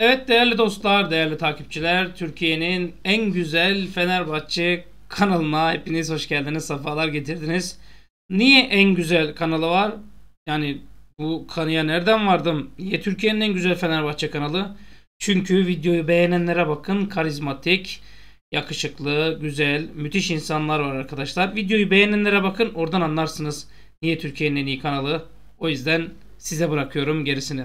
Evet değerli dostlar, değerli takipçiler, Türkiye'nin en güzel Fenerbahçe kanalına hepiniz hoş geldiniz, sefalar getirdiniz. Niye en güzel kanalı var? Yani bu kanıya nereden vardım? Niye Türkiye'nin en güzel Fenerbahçe kanalı? Çünkü videoyu beğenenlere bakın, karizmatik, yakışıklı, güzel, müthiş insanlar var arkadaşlar. Videoyu beğenenlere bakın, oradan anlarsınız niye Türkiye'nin en iyi kanalı. O yüzden size bırakıyorum gerisini.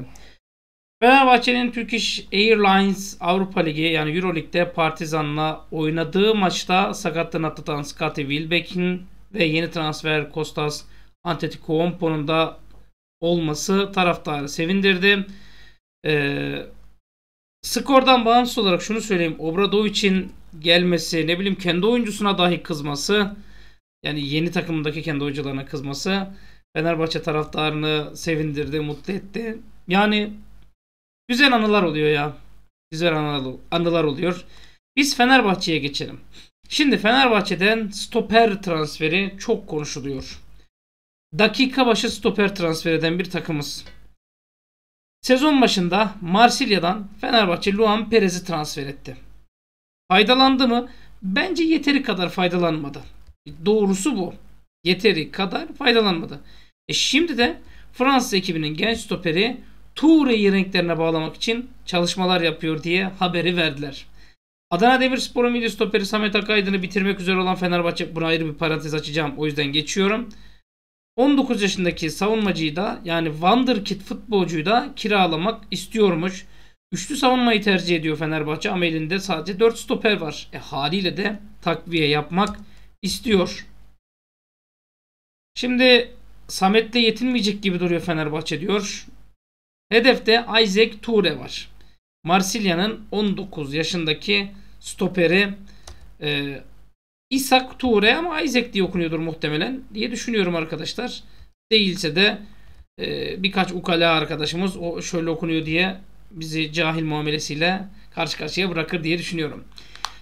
Fenerbahçe'nin Turkish Airlines Avrupa Ligi yani Euro Lig'de Partizan'la oynadığı maçta sakatlığını atlatan Scottie Wilbekin ve yeni transfer Kostas Antetokounmpo'nun da olması taraftarı sevindirdi. Skordan bağımsız olarak şunu söyleyeyim. Obradoviç'in gelmesi, ne bileyim kendi oyuncusuna dahi kızması, yani yeni takımındaki kendi oyuncularına kızması Fenerbahçe taraftarını sevindirdi, mutlu etti. Yani güzel anılar oluyor ya. Güzel anılar oluyor. Biz Fenerbahçe'ye geçelim. Şimdi Fenerbahçe'den stoper transferi çok konuşuluyor. Dakika başı stoper transfer eden bir takımız. Sezon başında Marsilya'dan Fenerbahçe Luan Perez'i transfer etti. Faydalandı mı? Bence yeteri kadar faydalanmadı. Doğrusu bu. Yeteri kadar faydalanmadı. Şimdi de Fransız ekibinin genç stoperi Toure'yi renklerine bağlamak için çalışmalar yapıyor diye haberi verdiler. Adana Demirspor'un milli stoperi Samet Akaydın'ı bitirmek üzere olan Fenerbahçe, buna ayrı bir parantez açacağım, o yüzden geçiyorum. 19 yaşındaki savunmacıyı da yani Wonderkid futbolcuyu da kiralamak istiyormuş. Üçlü savunmayı tercih ediyor Fenerbahçe ama elinde sadece 4 stoper var. Haliyle de takviye yapmak istiyor. Şimdi Samet'le yetinmeyecek gibi duruyor Fenerbahçe diyor. Hedefte Isaak Toure var. Marsilya'nın 19 yaşındaki stoperi Isaak Toure ama Isaac diye okunuyordur muhtemelen diye düşünüyorum arkadaşlar. Değilse de birkaç ukala arkadaşımız o şöyle okunuyor diye bizi cahil muamelesiyle karşı karşıya bırakır diye düşünüyorum.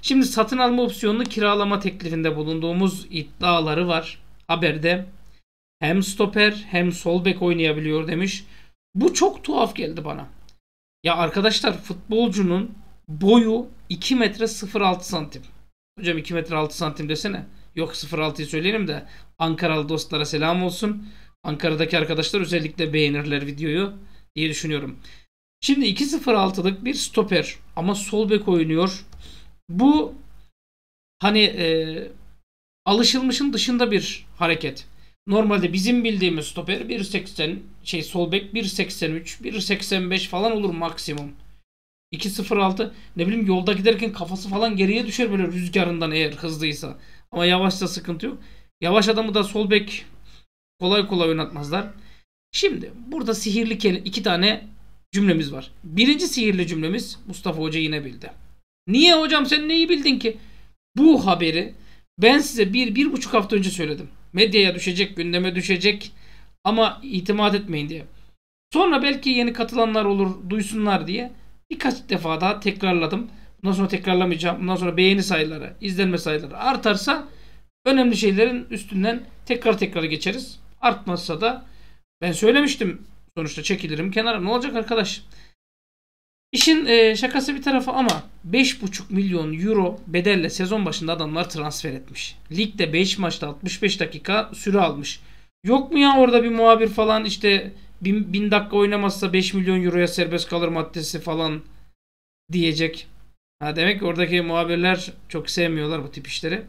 Şimdi satın alma opsiyonunu kiralama teklifinde bulunduğumuz iddiaları var haberde. Hem stoper hem sol bek oynayabiliyor demiş. Bu çok tuhaf geldi bana. Ya arkadaşlar, futbolcunun boyu 2 metre 0,6 santim. Hocam 2 metre 6 santim desene. Yok 0,6'yı söyleyelim de Ankaralı dostlara selam olsun. Ankara'daki arkadaşlar özellikle beğenirler videoyu diye düşünüyorum. Şimdi 2,06'lık bir stoper ama sol bek oynuyor. Bu hani alışılmışın dışında bir hareket. Normalde bizim bildiğimiz stoper 1.80 sol bek 1.83 1.85 falan olur maksimum. 2.06 ne bileyim yolda giderken kafası falan geriye düşer böyle rüzgarından eğer hızlıysa. Ama yavaşsa sıkıntı yok. Yavaş adamı da sol bek kolay kolay oynatmazlar. Şimdi burada sihirli iki tane cümlemiz var. Birinci sihirli cümlemiz Mustafa Hoca yine bildi. Niye hocam, sen neyi bildin ki? Bu haberi ben size bir buçuk hafta önce söyledim. Medyaya düşecek, gündeme düşecek ama itimat etmeyin diye. Sonra belki yeni katılanlar olur, duysunlar diye birkaç defa daha tekrarladım. Bundan sonra tekrarlamayacağım. Bundan sonra beğeni sayıları, izlenme sayıları artarsa önemli şeylerin üstünden tekrar geçeriz. Artmazsa da ben söylemiştim. Sonuçta çekilirim kenara. Ne olacak arkadaş? İşin şakası bir tarafa ama 5,5 milyon euro bedelle sezon başında adamlar transfer etmiş. Ligde 5 maçta 65 dakika süre almış. Yok mu ya orada bir muhabir falan işte 1000 dakika oynamazsa 5 milyon euroya serbest kalır maddesi falan diyecek. Ha, demek ki oradaki muhabirler çok sevmiyorlar bu tip işleri.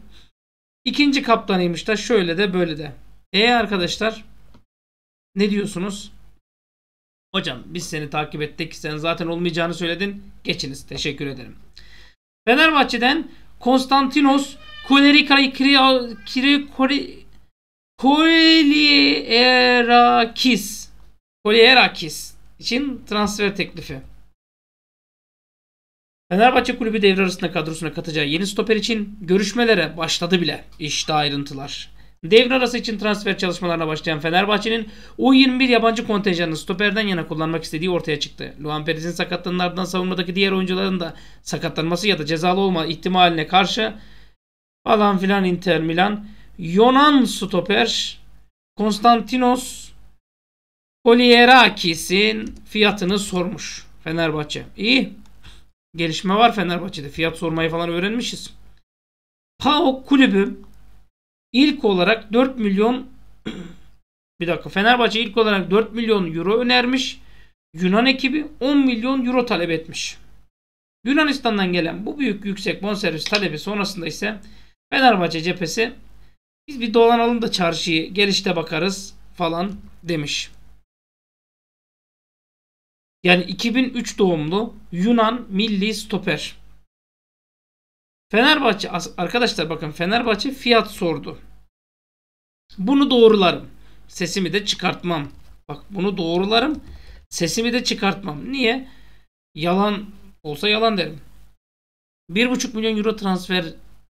İkinci kaptanıymış da şöyle de böyle de. Arkadaşlar ne diyorsunuz? Hocam biz seni takip ettik. Sen zaten olmayacağını söyledin. Geçiniz. Teşekkür ederim. Fenerbahçe'den Konstantinos Koulierakis için transfer teklifi. Fenerbahçe kulübü devre arasında kadrosuna katacağı yeni stoper için görüşmelere başladı bile. İşte ayrıntılar. Devre arası için transfer çalışmalarına başlayan Fenerbahçe'nin U21 yabancı kontenjanını stoperden yana kullanmak istediği ortaya çıktı. Luan Perez'in sakatlığının ardından savunmadaki diğer oyuncuların da sakatlanması ya da cezalı olma ihtimaline karşı falan filan Inter Milan Yunan stoper Konstantinos Koulierakis'in fiyatını sormuş Fenerbahçe. İyi. gelişme var Fenerbahçe'de. Fiyat sormayı falan öğrenmişiz. PAOK kulübü ilk olarak 4 milyon bir dakika, Fenerbahçe ilk olarak 4 milyon euro önermiş. Yunan ekibi 10 milyon euro talep etmiş. Yunanistan'dan gelen bu büyük yüksek bonservis talebi sonrasında ise Fenerbahçe cephesi biz bir dolanalım da çarşıyı, gelişte bakarız falan demiş. Yani 2003 doğumlu Yunan milli stoper. Fenerbahçe arkadaşlar, bakın Fenerbahçe fiyat sordu. Bunu doğrularım. Sesimi de çıkartmam. Bak bunu doğrularım. Sesimi de çıkartmam. Niye? Yalan olsa yalan derim. 1,5 milyon euro transfer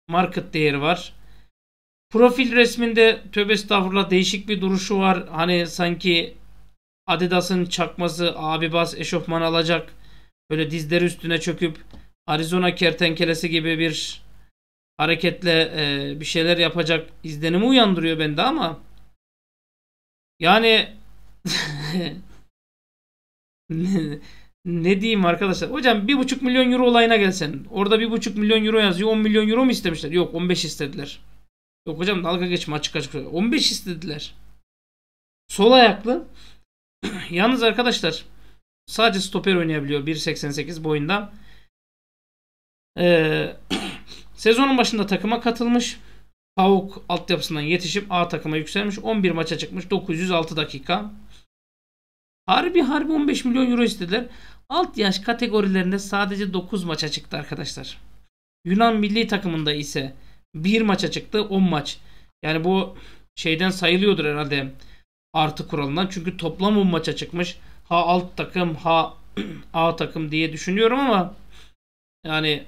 market değeri var. Profil resminde tövbe estağfurullah değişik bir duruşu var. Hani sanki Adidas'ın çakması abi bas eşofman alacak. Böyle dizleri üstüne çöküp Arizona kertenkelesi gibi bir hareketle bir şeyler yapacak izlenimi uyandırıyor bende ama yani ne diyeyim arkadaşlar. Hocam 1,5 milyon euro olayına gelsen, orada 1,5 milyon euro yazıyor. 10 milyon euro mu istemişler? Yok, 15 istediler. Yok hocam dalga geçme, açık açık. 15 istediler. Sol ayaklı. Yalnız arkadaşlar sadece stoper oynayabiliyor 1.88 boyunda. Sezonun başında takıma katılmış. PAOK altyapısından yetişip A takıma yükselmiş. 11 maça çıkmış. 906 dakika. Harbi 15 milyon euro istediler. Alt yaş kategorilerinde sadece 9 maça çıktı arkadaşlar. Yunan milli takımında ise 1 maça çıktı, 10 maç. Yani bu şeyden sayılıyordur herhalde, artı kuralından. Çünkü toplam 10 maça çıkmış. Ha alt takım ha A takım diye düşünüyorum ama yani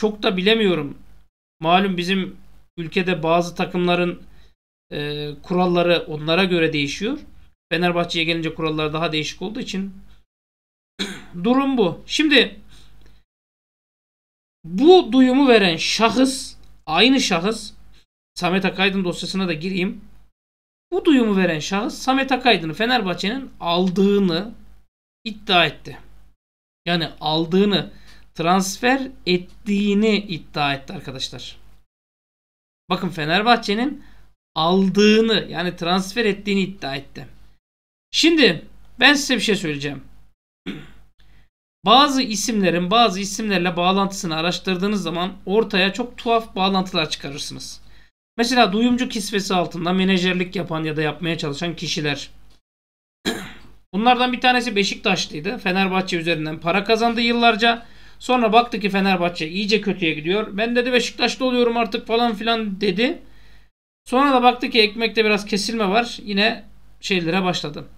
çok da bilemiyorum. Malum bizim ülkede bazı takımların kuralları onlara göre değişiyor. Fenerbahçe'ye gelince kurallar daha değişik olduğu için durum bu. Şimdi bu duyumu veren şahıs, aynı şahıs, Samet Akaydın dosyasına da gireyim. Bu duyumu veren şahıs Samet Akaydın'ı Fenerbahçe'nin aldığını iddia etti. Yani aldığını, transfer ettiğini iddia etti arkadaşlar. Bakın Fenerbahçe'nin aldığını, yani transfer ettiğini iddia etti. Şimdi ben size bir şey söyleyeceğim. Bazı isimlerin bazı isimlerle bağlantısını araştırdığınız zaman ortaya çok tuhaf bağlantılar çıkarırsınız. Mesela duyumcu kisvesi altında menajerlik yapan ya da yapmaya çalışan kişiler. Bunlardan bir tanesi Beşiktaşlıydı. Fenerbahçe üzerinden para kazandı yıllarca. Sonra baktı ki Fenerbahçe iyice kötüye gidiyor. Ben dedi Beşiktaşlı oluyorum artık falan filan dedi. Sonra da baktı ki ekmekte biraz kesilme var. Yine şeylere başladı.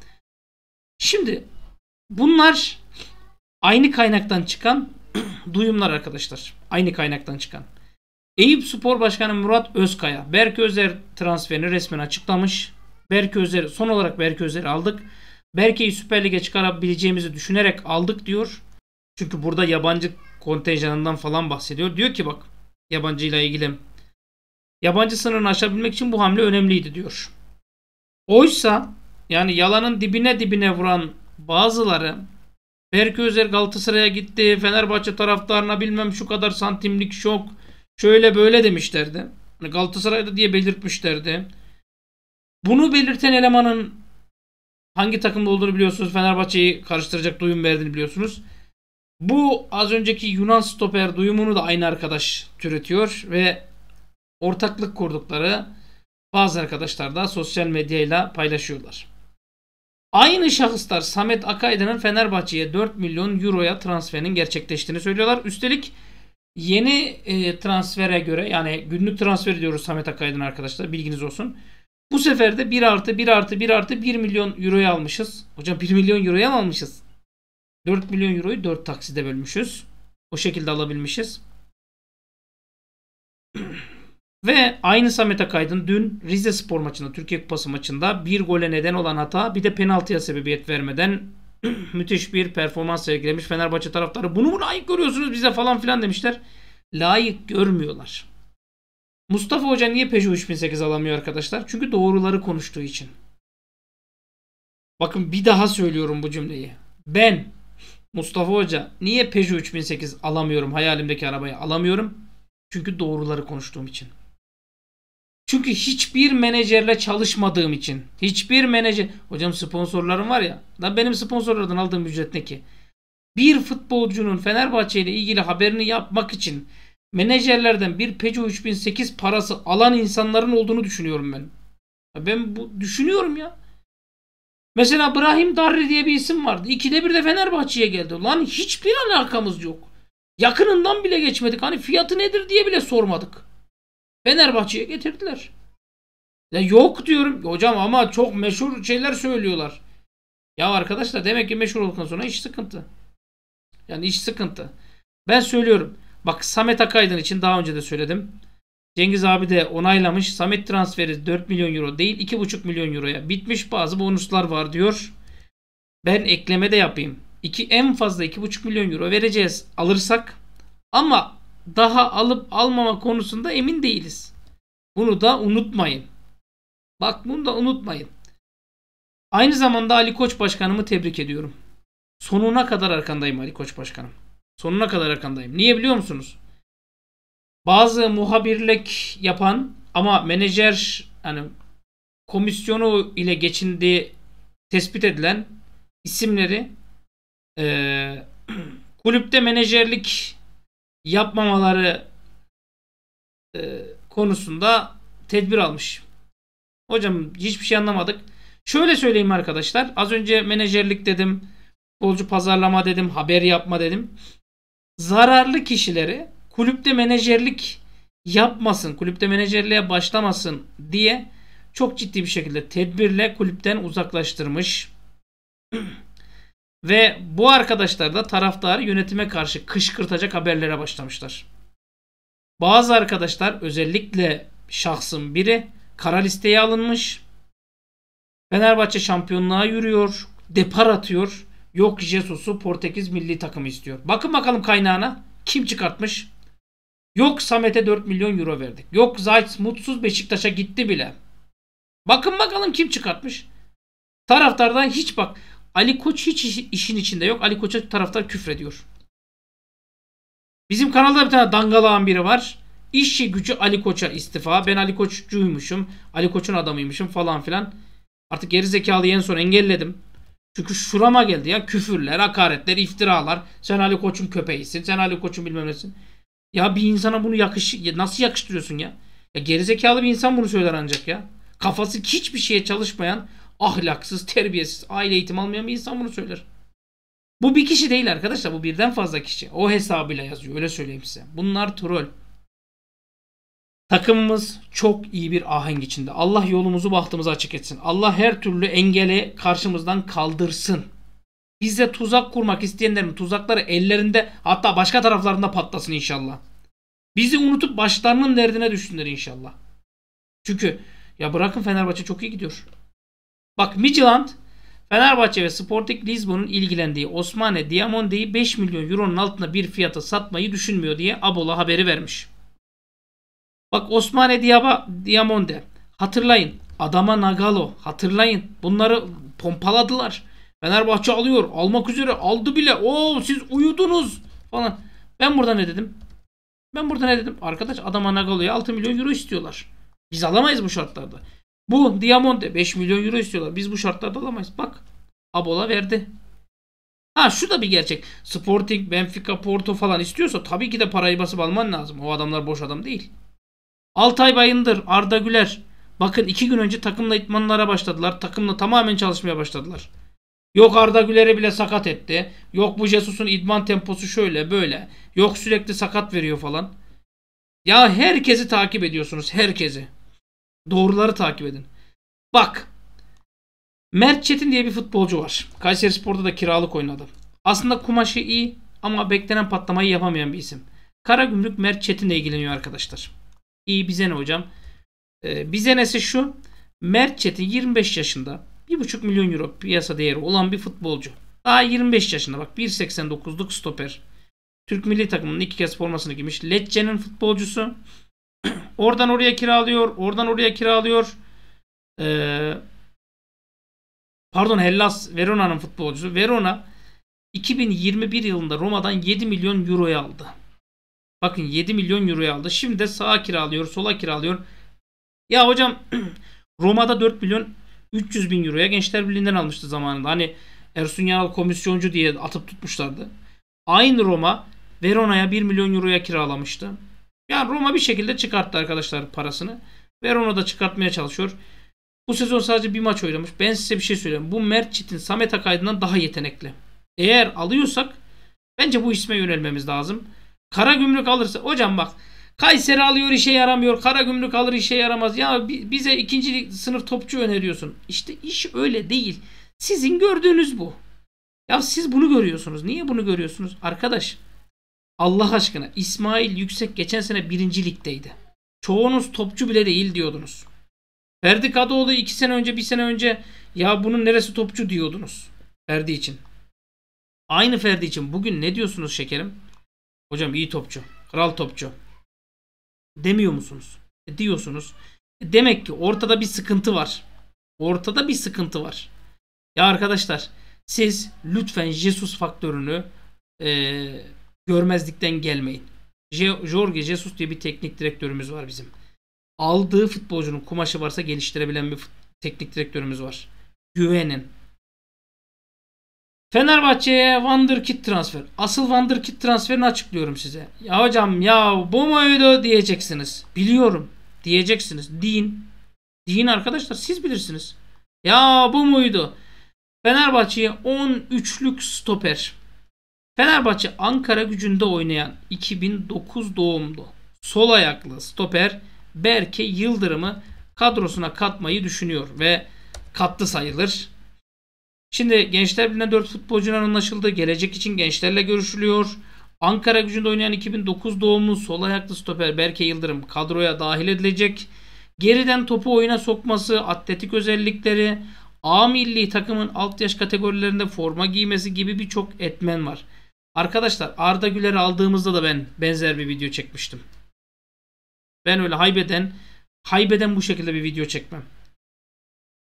Şimdi bunlar aynı kaynaktan çıkan duyumlar arkadaşlar. Aynı kaynaktan çıkan. Eyüp Spor Başkanı Murat Özkaya Berke Özer transferini resmen açıklamış. Son olarak Berke Özer'i aldık. Berke'yi Süper Lig'e çıkarabileceğimizi düşünerek aldık diyor. Çünkü burada yabancı kontenjanından falan bahsediyor. Diyor ki bak, yabancıyla ilgili, yabancı sınırını aşabilmek için bu hamle önemliydi diyor. Oysa yani yalanın dibine vuran bazıları Berke Özer Galatasaray'a gitti, Fenerbahçe taraftarına bilmem şu kadar santimlik şok şöyle böyle demişlerdi. Galatasaray'da diye belirtmişlerdi. Bunu belirten elemanın hangi takımda olduğunu biliyorsunuz. Fenerbahçe'yi karıştıracak duyum verdiğini biliyorsunuz. Bu az önceki Yunan stoper duyumunu da aynı arkadaş türetiyor ve ortaklık kurdukları bazı arkadaşlar da sosyal medyayla paylaşıyorlar. Aynı şahıslar Samet Akaydın'ın Fenerbahçe'ye 4 milyon euroya transferinin gerçekleştiğini söylüyorlar. Üstelik yeni transfere göre, yani günlük transfer diyoruz Samet Akaydın arkadaşlar, bilginiz olsun. Bu sefer de 1 milyon euroya almışız. Hocam 1 milyon euroya mı almışız? 4 milyon euroyu 4 takside bölmüşüz. O şekilde alabilmişiz. Ve aynı Samet Akaydın dün Rize Spor maçında, Türkiye Kupası maçında bir gole neden olan hata, bir de penaltıya sebebiyet vermeden müthiş bir performans sergilemiş. Fenerbahçe taraftarı bunu layık görüyorsunuz bize falan filan demişler. Layık görmüyorlar. Mustafa Hoca niye Peugeot 3008 alamıyor arkadaşlar? Çünkü doğruları konuştuğu için. Bakın bir daha söylüyorum bu cümleyi. Ben Mustafa Hoca, niye Peugeot 3008 alamıyorum, hayalimdeki arabayı alamıyorum? Çünkü doğruları konuştuğum için. Çünkü hiçbir menajerle çalışmadığım için. Hiçbir menajer... Hocam sponsorlarım var ya. Lan benim sponsorlardan aldığım ücret ne ki? Bir futbolcunun Fenerbahçe ile ilgili haberini yapmak için menajerlerden bir Peugeot 3008 parası alan insanların olduğunu düşünüyorum ben. Ben bu düşünüyorum ya. Mesela İbrahim Darri diye bir isim vardı. 2'de 1'de Fenerbahçe'ye geldi. Lan hiçbir alakamız yok. Yakınından bile geçmedik. Hani fiyatı nedir diye bile sormadık. Fenerbahçe'ye getirdiler. Ya yok diyorum. Hocam ama çok meşhur şeyler söylüyorlar. Ya arkadaşlar, demek ki meşhur olduktan sonra iş sıkıntı. Yani iş sıkıntı. Ben söylüyorum. Bak, Samet Akaydın için daha önce de söyledim. Cengiz abi de onaylamış. Samet transferi 4 milyon euro değil 2,5 milyon euroya bitmiş. Bazı bonuslar var diyor. Ben ekleme de yapayım. En fazla 2,5 milyon euro vereceğiz alırsak. Ama daha alıp almama konusunda emin değiliz. Bunu da unutmayın. Bak, bunu da unutmayın. Aynı zamanda Ali Koç Başkanımı tebrik ediyorum. Sonuna kadar arkandayım Ali Koç Başkanım. Sonuna kadar arkandayım. Niye biliyor musunuz? Bazı muhabirlik yapan ama menajer, yani komisyonu ile geçindiği tespit edilen isimleri kulüpte menajerlik yapmamaları konusunda tedbir almış. Hocam hiçbir şey anlamadık. Şöyle söyleyeyim arkadaşlar. Az önce menajerlik dedim. Futbolcu pazarlama dedim. Haber yapma dedim. Zararlı kişileri kulüpte menajerlik yapmasın, kulüpte menajerliğe başlamasın diye çok ciddi bir şekilde tedbirle kulüpten uzaklaştırmış. Ve bu arkadaşlar da taraftarı yönetime karşı kışkırtacak haberlere başlamışlar. Bazı arkadaşlar, özellikle şahsın biri, kara listeye alınmış. Fenerbahçe şampiyonluğa yürüyor, depar atıyor. Yok Jesus'u Portekiz milli takımı istiyor. Bakın bakalım kaynağına kim çıkartmış. Yok Samet'e 4 milyon euro verdik. Yok Zayt mutsuz Beşiktaş'a gitti bile. Bakın bakalım kim çıkartmış. Taraftardan hiç bak. Ali Koç hiç işin içinde yok. Ali Koç'a taraftar küfrediyor. Bizim kanalda bir tane dangalağan biri var. İşçi gücü Ali Koç'a istifa. Ben Ali Koç'cuymuşum. Ali Koç'un adamıymışım falan filan. Artık gerizekalıyı en son engelledim. Çünkü şurama geldi ya. Küfürler, hakaretler, iftiralar. Sen Ali Koç'un köpeğisin. Sen Ali Koç'un bilmem nesin. Ya bir insana bunu nasıl yakıştırıyorsun ya? Ya gerizekalı bir insan bunu söyler ancak ya. Kafası hiçbir şeye çalışmayan, ahlaksız, terbiyesiz, aile eğitimi almayan bir insan bunu söyler. Bu bir kişi değil arkadaşlar. Bu birden fazla kişi. O hesabıyla yazıyor. Öyle söyleyeyim size. Bunlar troll. Takımımız çok iyi bir ahenk içinde. Allah yolumuzu bahtımızı açık etsin. Allah her türlü engeli karşımızdan kaldırsın. Bize tuzak kurmak isteyenlerin tuzakları ellerinde, hatta başka taraflarında patlasın inşallah. Bizi unutup başlarının derdine düşsünler inşallah. Çünkü ya bırakın, Fenerbahçe çok iyi gidiyor. Bak, Midtjylland, Fenerbahçe ve Sporting Lisbon'un ilgilendiği Ousmane Diamonde'yi 5 milyon euronun altında bir fiyata satmayı düşünmüyor diye Abola haberi vermiş. Bak, Ousmane Diomande, hatırlayın, Adama Nagalo, hatırlayın, bunları pompaladılar. Fenerbahçe alıyor, almak üzere, aldı bile. Oo, siz uyudunuz falan. Ben burada ne dedim? Ben burada ne dedim? Arkadaş, Adama Nagalo'ya 6 milyon euro istiyorlar. Biz alamayız bu şartlarda. Bu Diomande 5 milyon euro istiyorlar. Biz bu şartlarda alamayız. Bak, Abola verdi. Ha, şu da bir gerçek. Sporting, Benfica, Porto falan istiyorsa tabii ki de parayı basıp alman lazım. O adamlar boş adam değil. Altay Bayındır, Arda Güler. Bakın 2 gün önce takımla idmanlara başladılar. Takımla tamamen çalışmaya başladılar. Yok Arda Güler'i bile sakat etti. Yok bu Jesus'un idman temposu şöyle böyle. Yok sürekli sakat veriyor falan. Ya herkesi takip ediyorsunuz. Herkesi. Doğruları takip edin. Bak. Mert Çetin diye bir futbolcu var. Kayseri Spor'da da kiralık oynadı. Aslında kumaşı iyi ama beklenen patlamayı yapamayan bir isim. Karagümrük Mert Çetin'le ilgileniyor arkadaşlar. İyi, bize ne hocam? Bize nesi şu. Mert Çetin 25 yaşında. 1,5 milyon euro piyasa değeri olan bir futbolcu. Daha 25 yaşında, bak, 1.89'luk stoper. Türk milli takımının 2 kez formasını giymiş. Lecce'nin futbolcusu. Oradan oraya kiralıyor. Oradan oraya kiralıyor. Pardon, Hellas Verona'nın futbolcusu. Verona 2021 yılında Roma'dan 7 milyon euroya aldı. Bakın 7 milyon euroya aldı. Şimdi de sağa kiralıyor, sola kiralıyor. Ya hocam Roma'da 4 milyon 300 bin euroya Gençler Birliği'nden almıştı zamanında. Hani Ersun Yaral komisyoncu diye atıp tutmuşlardı. Aynı Roma Verona'ya 1 milyon euroya kiralamıştı. Yani Roma bir şekilde çıkarttı arkadaşlar parasını. Verona da çıkartmaya çalışıyor. Bu sezon sadece bir maç oynamış. Ben size bir şey söyleyeyim. Bu Mert Çetin, Samet Akaydın'dan daha yetenekli. Eğer alıyorsak bence bu isme yönelmemiz lazım. Karagümrük alırsa hocam bak Kayseri alıyor işe yaramıyor. Karagümrük alır işe yaramaz. Ya bize ikinci sınıf topçu öneriyorsun. İşte iş öyle değil. Sizin gördüğünüz bu. Ya siz bunu görüyorsunuz. Niye bunu görüyorsunuz? Arkadaş Allah aşkına İsmail Yüksek geçen sene 1. ligdeydi. Çoğunuz topçu bile değil diyordunuz. Ferdi Kadıoğlu 2 sene önce 1 sene önce ya bunun neresi topçu diyordunuz. Ferdi için. Aynı Ferdi için bugün ne diyorsunuz şekerim? Hocam iyi topçu. Kral topçu. Demiyor musunuz? Diyorsunuz. Demek ki ortada bir sıkıntı var. Ortada bir sıkıntı var. Ya arkadaşlar siz lütfen Jesus faktörünü görmezlikten gelmeyin. Jorge Jesus diye bir teknik direktörümüz var bizim. Aldığı futbolcunun kumaşı varsa geliştirebilen bir teknik direktörümüz var. Güvenin. Fenerbahçe'ye Wonderkid transfer. Asıl Wonderkid transferini açıklıyorum size. Ya hocam ya bu muydu diyeceksiniz. Biliyorum diyeceksiniz. Deyin arkadaşlar siz bilirsiniz. Ya bu muydu? Fenerbahçe'ye 13'lük stoper. Fenerbahçe Ankaragücü'nde oynayan 2009 doğumlu sol ayaklı stoper Berke Yıldırım'ı kadrosuna katmayı düşünüyor ve kattı sayılır. Şimdi Gençler Birliği'ne 4 futbolcuyla anlaşıldı. Gelecek için gençlerle görüşülüyor. Ankaragücü'nde oynayan 2009 doğumlu sol ayaklı stoper Berke Yıldırım kadroya dahil edilecek. Geriden topu oyuna sokması, atletik özellikleri, A milli takımın alt yaş kategorilerinde forma giymesi gibi birçok etmen var. Arkadaşlar Arda Güler'i aldığımızda da ben benzer bir video çekmiştim. Ben öyle haybeden bu şekilde bir video çekmem.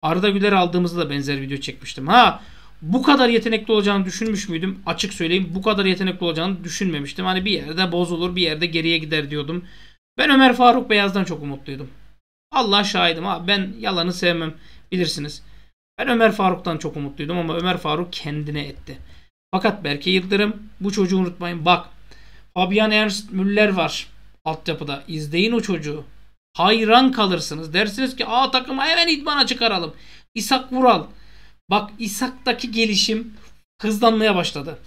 Arda Güler aldığımızda da benzer video çekmiştim. Ha bu kadar yetenekli olacağını düşünmüş müydüm? Açık söyleyeyim bu kadar yetenekli olacağını düşünmemiştim. Hani bir yerde bozulur bir yerde geriye gider diyordum. Ben Ömer Faruk Beyaz'dan çok umutluydum. Allah şahidim ha ben yalanı sevmem bilirsiniz. Ben Ömer Faruk'tan çok umutluydum ama Ömer Faruk kendine etti. Fakat Berke Yıldırım bu çocuğu unutmayın. Bak Fabian Ernst Müller var altyapıda. İzleyin o çocuğu. Hayran kalırsınız. Dersiniz ki A takıma hemen idmana çıkaralım. Isaak Vural. Bak Isaak'taki gelişim hızlanmaya başladı.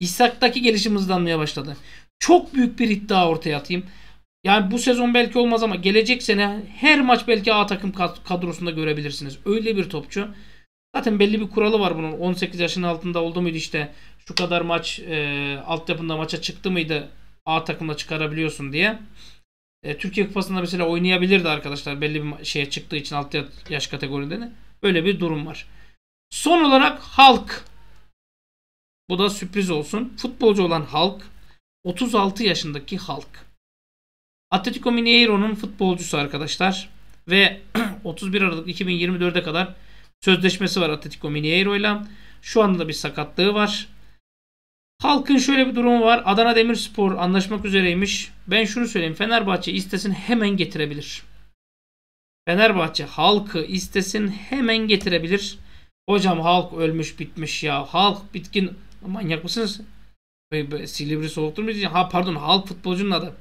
Isaak'taki gelişim hızlanmaya başladı. Çok büyük bir iddia ortaya atayım. Yani bu sezon belki olmaz ama gelecek sene her maç belki A takım kadrosunda görebilirsiniz. Öyle bir topçu. Zaten belli bir kuralı var bunun. 18 yaşın altında oldu muydu işte şu kadar maç altyapında maça çıktı mıydı A takımda çıkarabiliyorsun diye. Türkiye Kupası'nda mesela oynayabilirdi arkadaşlar. Belli bir şeye çıktığı için alt yaş kategorilerinde. Böyle bir durum var. Son olarak Hulk. Bu da sürpriz olsun. Futbolcu olan Hulk. 36 yaşındaki Hulk. Atletico Mineiro'nun futbolcusu arkadaşlar. Ve 31 Aralık 2024'e kadar sözleşmesi var Atletico Mineiro'yla. Şu anda da bir sakatlığı var. Halkın şöyle bir durumu var. Adana Demirspor anlaşmak üzereymiş. Ben şunu söyleyeyim. Fenerbahçe istesin hemen getirebilir. Fenerbahçe Halk'ı istesin hemen getirebilir. Hocam Halk ölmüş bitmiş ya. Halk bitkin. Manyak mısınız? Silivri soğuktur mu? Ha pardon Halk futbolcunun adı.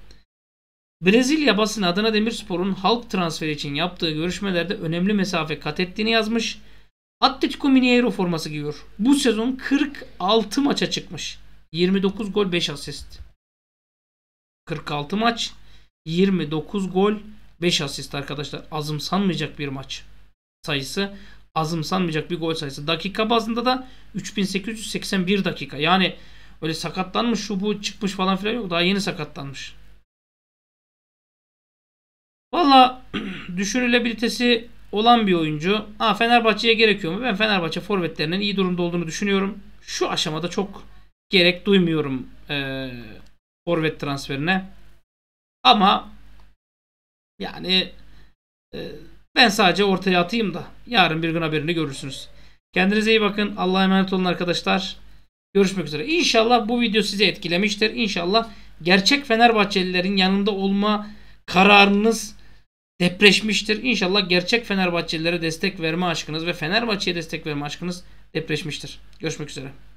Brezilya basını Adana Demirspor'un Halk transferi için yaptığı görüşmelerde önemli mesafe kat ettiğini yazmış. Atletico Mineiro forması giyiyor. Bu sezon 46 maça çıkmış. 29 gol 5 asist. 46 maç 29 gol 5 asist arkadaşlar. Azımsanmayacak bir maç sayısı. Azımsanmayacak bir gol sayısı. Dakika bazında da 3881 dakika. Yani öyle sakatlanmış şu bu çıkmış falan filan yok. Daha yeni sakatlanmış. Valla düşünülebilitesi olan bir oyuncu. Ha, Fenerbahçe'ye gerekiyor mu? Ben Fenerbahçe forvetlerinin iyi durumda olduğunu düşünüyorum. Şu aşamada çok gerek duymuyorum forvet transferine. Ama yani ben sadece ortaya atayım da yarın bir gün haberini görürsünüz. Kendinize iyi bakın. Allah'a emanet olun arkadaşlar. Görüşmek üzere. İnşallah bu video sizi etkilemiştir. İnşallah gerçek Fenerbahçelilerin yanında olma kararınız depreşmiştir. İnşallah gerçek Fenerbahçelilere destek verme aşkınız ve Fenerbahçe'ye destek verme aşkınız depreşmiştir. Görüşmek üzere.